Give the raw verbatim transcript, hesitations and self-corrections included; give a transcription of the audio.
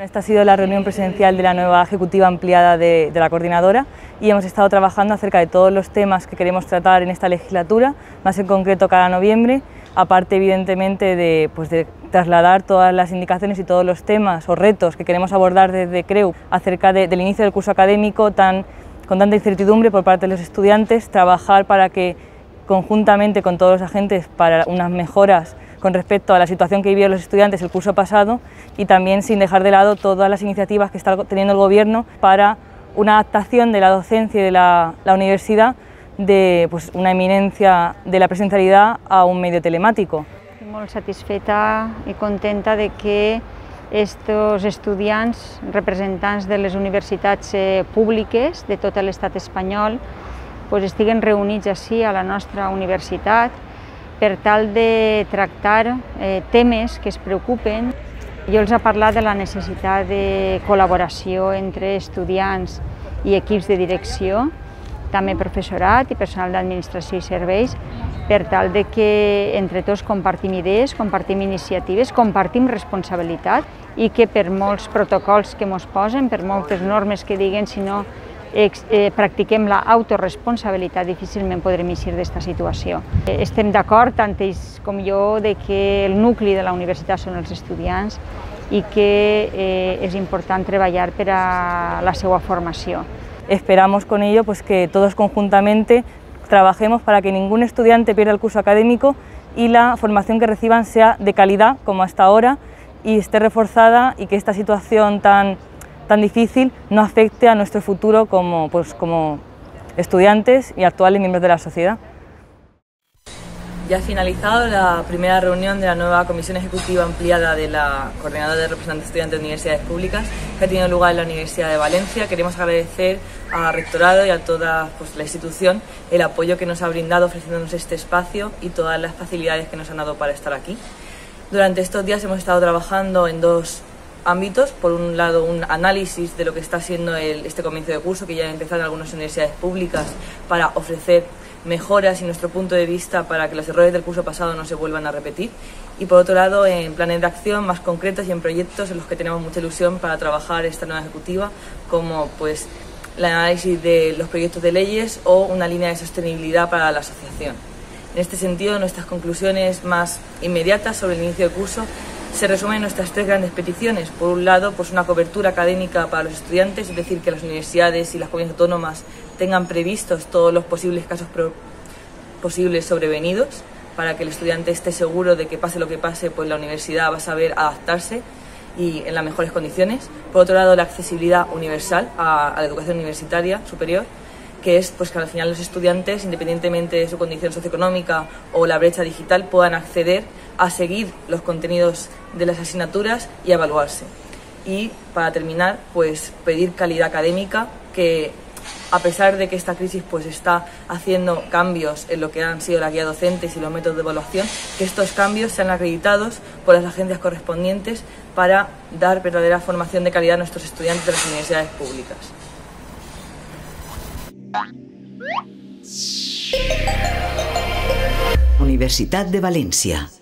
Esta ha sido la reunión presencial de la nueva ejecutiva ampliada de, de la coordinadora y hemos estado trabajando acerca de todos los temas que queremos tratar en esta legislatura, más en concreto cada noviembre, aparte evidentemente de, pues de trasladar todas las indicaciones y todos los temas o retos que queremos abordar desde CREU acerca de, del inicio del curso académico tan, con tanta incertidumbre por parte de los estudiantes, trabajar para que conjuntamente con todos los agentes para unas mejoras con respecto a la situación que vivieron los estudiantes el curso pasado y también sin dejar de lado todas las iniciativas que está teniendo el Gobierno para una adaptación de la docencia y de la, la universidad de pues, una eminencia de la presencialidad a un medio telemático. Estoy muy satisfeta y contenta de que estos estudiants, representants de les universitats públiques de tot l'estat espanyol, pues, estiguen reunits així a la nostra universitat per tal de tractar eh, temes que es preocupen. Jo els he parlat de la necessitat de col·laboració entre estudiants i equips de direcció, també professorat i personal d'administració i serveis, per tal de que entre tots compartim idees, compartim iniciatives, compartim responsabilitat i que per molts protocols que ens posen, per moltes normes que diguen, si no practiquem la autoresponsabilitat, difícilment podrem eixir d'esta situació. Estem d'acord, tant ells com jo, de que el nucli de la universitat són els estudiants i que és important treballar per a la seva formació. Esperamos con ello pues, que todos conjuntamente trabajemos para que ningún estudiante pierda el curso académico y la formación que reciban sea de calidad, como hasta ahora, y esté reforzada y que esta situación tan tan difícil no afecte a nuestro futuro como, pues, como estudiantes y actuales miembros de la sociedad. Ya ha finalizado la primera reunión de la nueva Comisión Ejecutiva Ampliada de la Coordinadora de Representantes Estudiantes de Universidades Públicas que ha tenido lugar en la Universidad de Valencia. Queremos agradecer al Rectorado y a toda pues, la institución el apoyo que nos ha brindado ofreciéndonos este espacio y todas las facilidades que nos han dado para estar aquí. Durante estos días hemos estado trabajando en dos ámbitos, por un lado un análisis de lo que está siendo el, este comienzo de curso que ya han empezado en algunas universidades públicas para ofrecer mejoras y nuestro punto de vista para que los errores del curso pasado no se vuelvan a repetir y por otro lado en planes de acción más concretos y en proyectos en los que tenemos mucha ilusión para trabajar esta nueva ejecutiva como pues el análisis de los proyectos de leyes o una línea de sostenibilidad para la asociación. En este sentido nuestras conclusiones más inmediatas sobre el inicio del curso se resumen nuestras tres grandes peticiones. Por un lado, pues una cobertura académica para los estudiantes, es decir, que las universidades y las comunidades autónomas tengan previstos todos los posibles casos pro posibles sobrevenidos para que el estudiante esté seguro de que pase lo que pase, pues la universidad va a saber adaptarse y en las mejores condiciones. Por otro lado, la accesibilidad universal a, a la educación universitaria superior, que es pues, que al final los estudiantes, independientemente de su condición socioeconómica o la brecha digital, puedan acceder a seguir los contenidos de las asignaturas y a evaluarse. Y para terminar, pues pedir calidad académica, que a pesar de que esta crisis pues, está haciendo cambios en lo que han sido las guías docentes y los métodos de evaluación, que estos cambios sean acreditados por las agencias correspondientes para dar verdadera formación de calidad a nuestros estudiantes de las universidades públicas. Universitat de València.